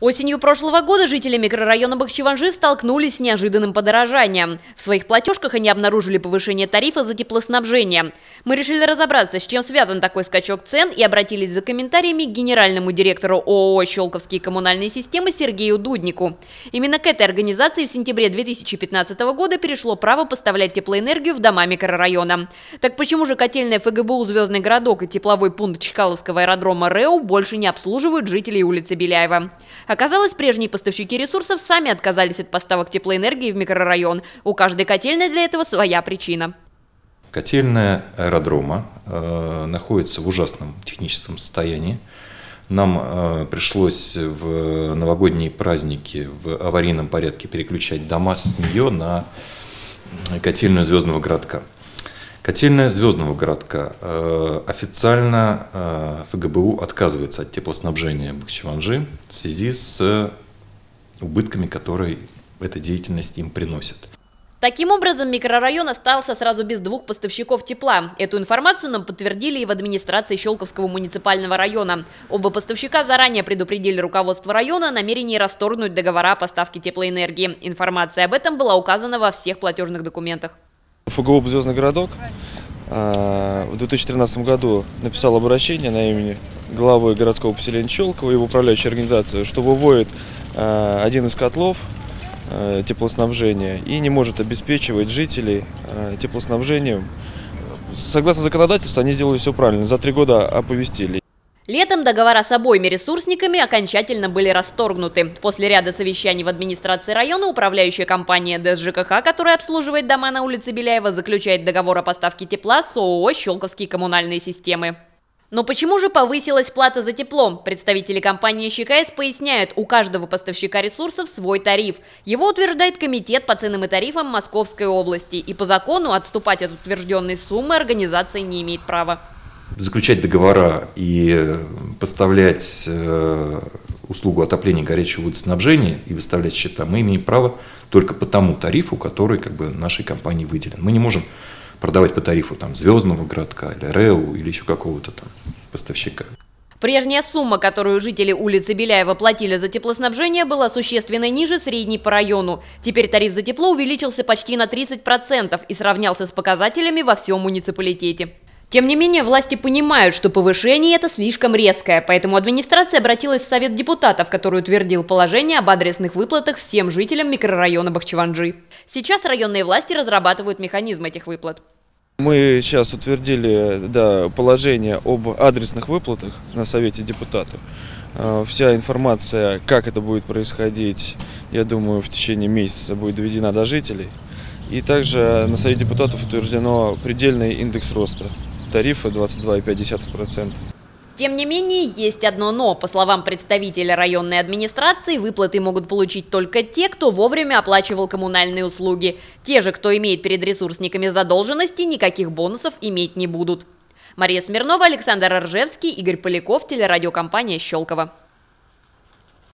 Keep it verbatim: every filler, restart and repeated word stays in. Осенью прошлого года жители микрорайона Бахчиванджи столкнулись с неожиданным подорожанием. В своих платежках они обнаружили повышение тарифа за теплоснабжение. Мы решили разобраться, с чем связан такой скачок цен, и обратились за комментариями к генеральному директору ООО «Щелковские коммунальные системы» Сергею Дуднику. Именно к этой организации в сентябре две тысячи пятнадцатого года перешло право поставлять теплоэнергию в дома микрорайона. Так почему же котельная ФГБУ «Звездный городок» и тепловой пункт Чкаловского аэродрома РЭУ больше не обслуживают жителей улицы Беляева? Оказалось, прежние поставщики ресурсов сами отказались от поставок теплоэнергии в микрорайон. У каждой котельной для этого своя причина. Котельная аэродрома э, находится в ужасном техническом состоянии. Нам э, пришлось в новогодние праздники в аварийном порядке переключать дома с нее на котельную «Звездного городка». Котельная «Звездного городка». Официально ФГБУ отказывается от теплоснабжения Бахчиванджи в связи с убытками, которые эта деятельность им приносит. Таким образом, микрорайон остался сразу без двух поставщиков тепла. Эту информацию нам подтвердили и в администрации Щелковского муниципального района. Оба поставщика заранее предупредили руководство района о намерении расторгнуть договора о поставке теплоэнергии. Информация об этом была указана во всех платежных документах. ФГБУ «Звездный городок» в две тысячи тринадцатом году написал обращение на имени главы городского поселения Щелкова и в управляющую организацию, что выводит один из котлов теплоснабжения и не может обеспечивать жителей теплоснабжением. Согласно законодательству, они сделали все правильно, за три года оповестили. Летом договора с обоими ресурсниками окончательно были расторгнуты. После ряда совещаний в администрации района управляющая компания ДСЖКХ, которая обслуживает дома на улице Беляева, заключает договор о поставке тепла с ООО «Щелковские коммунальные системы». Но почему же повысилась плата за тепло? Представители компании ЩКС поясняют, у каждого поставщика ресурсов свой тариф. Его утверждает Комитет по ценам и тарифам Московской области. И по закону отступать от утвержденной суммы организация не имеет права. Заключать договора и поставлять э, услугу отопления, горячего водоснабжения и выставлять счета мы имеем право только по тому тарифу, который как бы нашей компании выделен. Мы не можем продавать по тарифу там «Звездного городка» или РЭУ или еще какого-то там поставщика. Прежняя сумма, которую жители улицы Беляева платили за теплоснабжение, была существенно ниже средней по району. Теперь тариф за тепло увеличился почти на тридцать процентов и сравнялся с показателями во всем муниципалитете. Тем не менее, власти понимают, что повышение это слишком резкое, поэтому администрация обратилась в Совет депутатов, который утвердил положение об адресных выплатах всем жителям микрорайона Бахчиванджи. Сейчас районные власти разрабатывают механизм этих выплат. Мы сейчас утвердили да, положение об адресных выплатах на Совете депутатов. Вся информация, как это будет происходить, я думаю, в течение месяца будет доведена до жителей. И также на Совете депутатов утверждено предельный индекс роста тарифа двадцать два и пять десятых процента. Тем не менее, есть одно «но». По словам представителя районной администрации, выплаты могут получить только те, кто вовремя оплачивал коммунальные услуги. Те же, кто имеет перед ресурсниками задолженности, никаких бонусов иметь не будут. Мария Смирнова, Александр Ржевский, Игорь Поляков, телерадиокомпания «Щёлково».